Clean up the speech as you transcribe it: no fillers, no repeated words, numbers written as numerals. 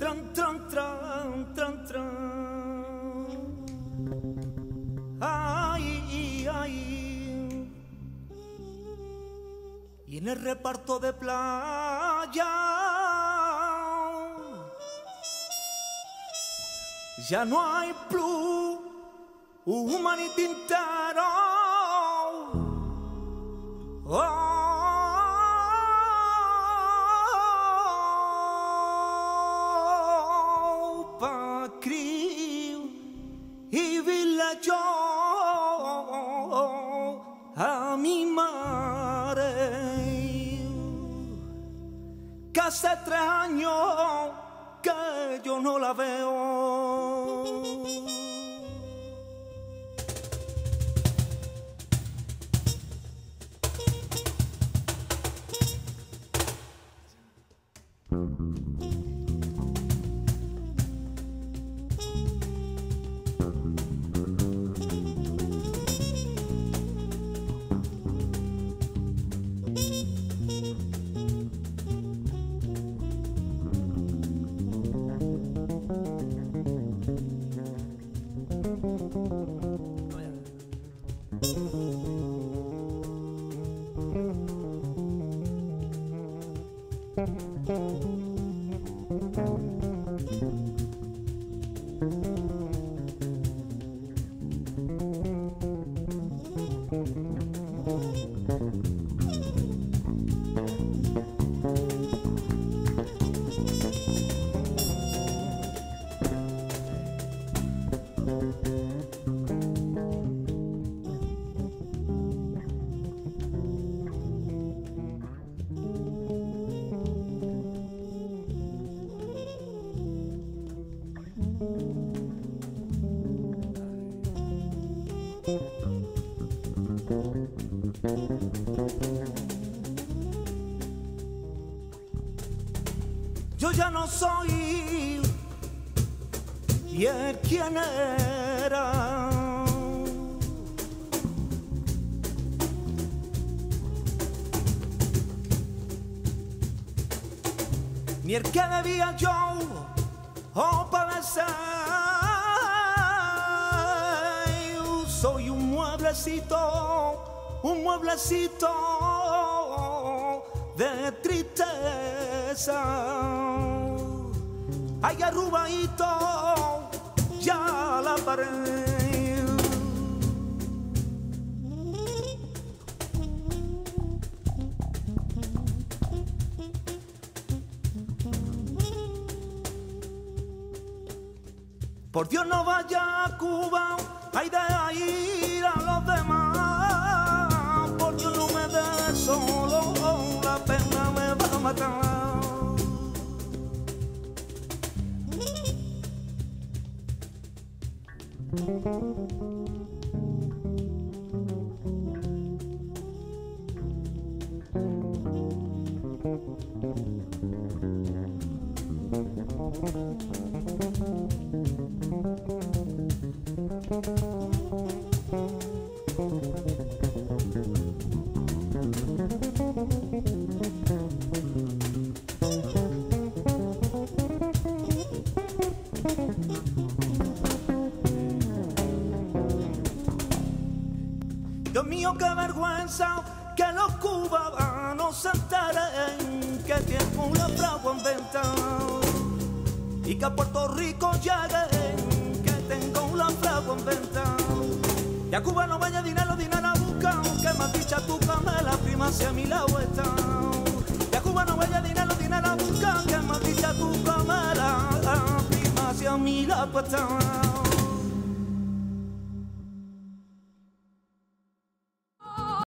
Tran, tran, tran, tran, tran. Ay, ay. Y en el reparto de playa ya no hay plus humanity entero. Oh. A mi madre, que hace 3 años que yo no la veo. Yo ya no soy el quien era. Ni el que debía yo obedecer. Soy un mueblecito, un mueblecito de tristeza. Ay, arrubadito, ya la pared. Por Dios no vaya a Cuba, hay de ir a los demás. Por Dios no me dejes solo, la pena me va a matar. Dios mío, qué vergüenza que los cubanos se enteren que tienen una fragua en venta y que a Puerto Rico lleguen que tengo una fragua en venta. Y a Cuba no vaya dinero, dinero a buscar, aunque más dicha tu cama la prima hacia mi lado está. Y a Cuba no vaya dinero, dinero a buscar, que más dicha tu cama la prima hacia mi lado está.